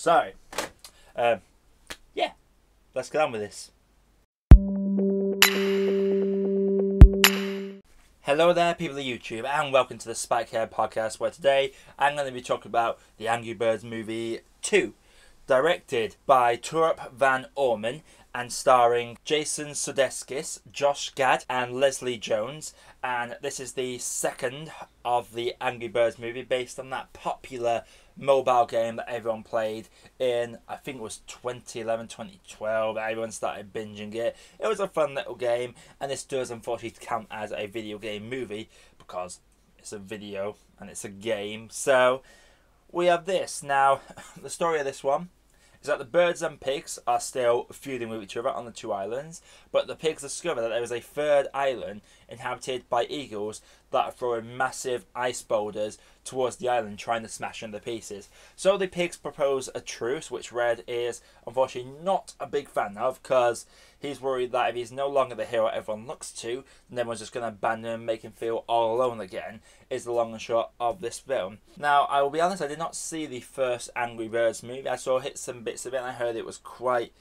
So, yeah, let's get on with this. Hello there, people of YouTube, and welcome to the Spike Hair Podcast, where today I'm going to be talking about The Angry Birds Movie 2, directed by Thurop Van Orman and starring Jason Sudeikis, Josh Gad, and Leslie Jones. And this is the second of the Angry Birds movie, based on that popular mobile game that everyone played in, I think it was 2011, 2012, everyone started binging it. It was a fun little game, and this does unfortunately count as a video game movie because it's a video and it's a game. So we have this. Now, the story of this one is that the birds and pigs are still feuding with each other on the two islands, but the pigs discover that there is a third island inhabited by eagles that are throwing massive ice boulders towards the island, trying to smash into pieces. So the pigs propose a truce, which Red is unfortunately not a big fan of, because he's worried that if he's no longer the hero everyone looks to, then everyone's just going to abandon him and make him feel all alone again, is the long and short of this film. Now, I will be honest, I did not see the first Angry Birds movie. I saw some bits of it, and I heard it was quite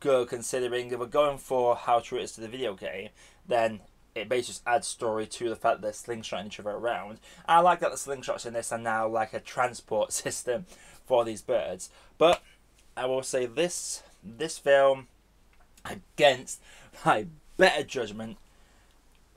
good, considering they were going for how true it is to the video game, then it basically just adds story to the fact that they're slingshotting each other around. And I like that the slingshots in this are now like a transport system for these birds. But I will say this film, against my better judgment,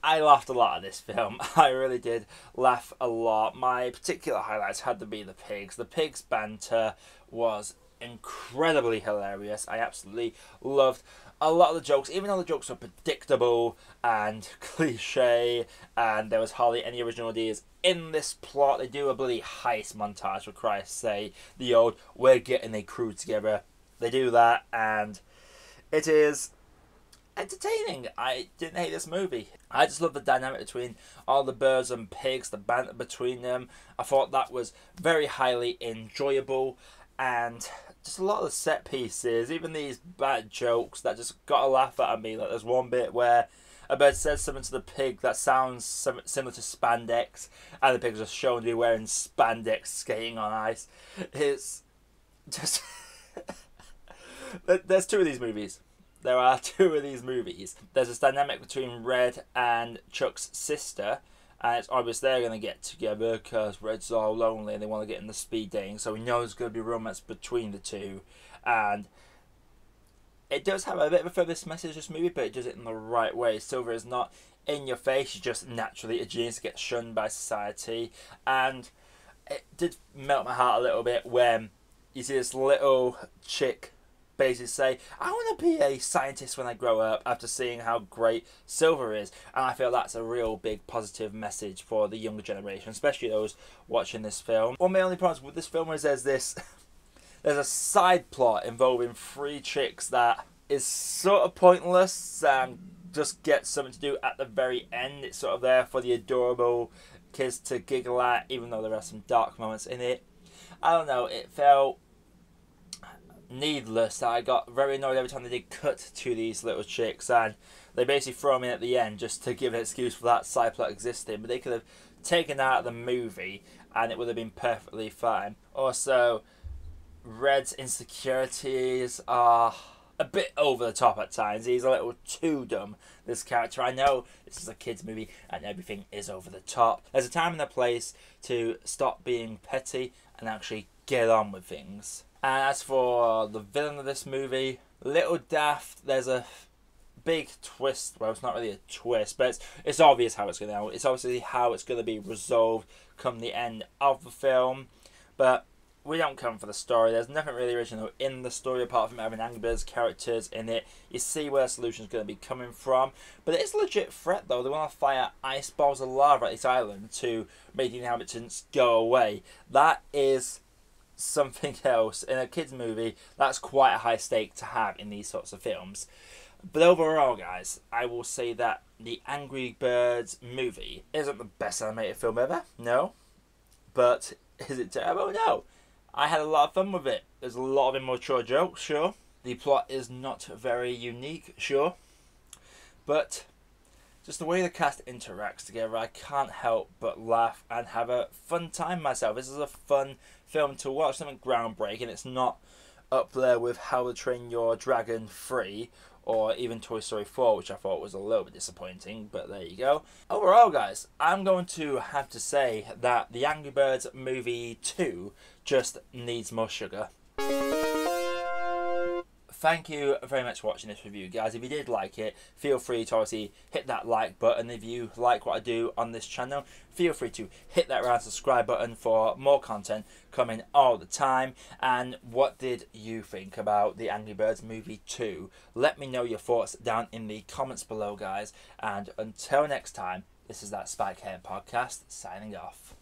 I laughed a lot at this film. I really did laugh a lot. My particular highlights had to be the pigs. The pigs' banter was incredibly hilarious. I absolutely loved a lot of the jokes, even though the jokes were predictable and cliche, and there was hardly any original ideas in this plot. They do a bloody heist montage, for Christ's sake. The old, we're getting a crew together. They do that, and it is entertaining. I didn't hate this movie. I just love the dynamic between all the birds and pigs, the banter between them. I thought that was very highly enjoyable. And just a lot of the set pieces, even these bad jokes that just got a laugh at me. Like, there's one bit where a bird says something to the pig that sounds similar to spandex, and the pigs are shown to be wearing spandex skating on ice. It's just... There's two of these movies. There are two of these movies. There's this dynamic between Red and Chuck's sister, and it's obvious they're going to get together because Red's all lonely and they want to get in the speed dating. So we know there's going to be romance between the two. And it does have a bit of a feminist message, this movie, but it does it in the right way. Silver is not in your face. She's just naturally a genius, gets shunned by society. And it did melt my heart a little bit when you see this little chick basically say, I want to be a scientist when I grow up, after seeing how great Silver is. And I feel that's a real big positive message for the younger generation, especially those watching this film. One of my only problems with this film is there's a side plot involving three chicks that is sort of pointless and just gets something to do at the very end. It's sort of there for the adorable kids to giggle at, even though there are some dark moments in it. I don't know, it felt needless. I got very annoyed every time they did cut to these little chicks, and they basically throw them in at the end just to give an excuse for that side plot existing, but they could have taken out of the movie and it would have been perfectly fine. Also, Red's insecurities are a bit over the top at times. He's a little too dumb, this character. I know this is a kids movie and everything is over the top. There's a time and a place to stop being petty and actually get on with things. And as for the villain of this movie, little daft. There's a big twist. Well, it's not really a twist, but it's obvious how it's going to. It's obviously how it's going to be resolved come the end of the film. But we don't come for the story. There's nothing really original in the story apart from having Angry Birds characters in it. You see where the solution is going to be coming from. But it is a legit threat, though. They want to fire ice balls of lava at this island to make the inhabitants go away. That is something else. In a kids movie, that's quite a high stake to have in these sorts of films. But overall, guys, I will say that the Angry Birds movie isn't the best animated film ever, no. But is it terrible? No. I had a lot of fun with it. There's a lot of immature jokes, sure. The plot is not very unique, sure. But just the way the cast interacts together, I can't help but laugh and have a fun time myself. This is a fun film to watch, something groundbreaking. It's not up there with How to Train Your Dragon 3 or even Toy Story 4, which I thought was a little bit disappointing, but there you go. Overall, guys, I'm going to have to say that The Angry Birds Movie 2 just needs more sugar. Thank you very much for watching this review, guys. If you did like it, feel free to obviously hit that like button. If you like what I do on this channel, feel free to hit that round subscribe button for more content coming all the time. And what did you think about The Angry Birds Movie 2? Let me know your thoughts down in the comments below, guys. And until next time, this is That Spike Hair Podcast signing off.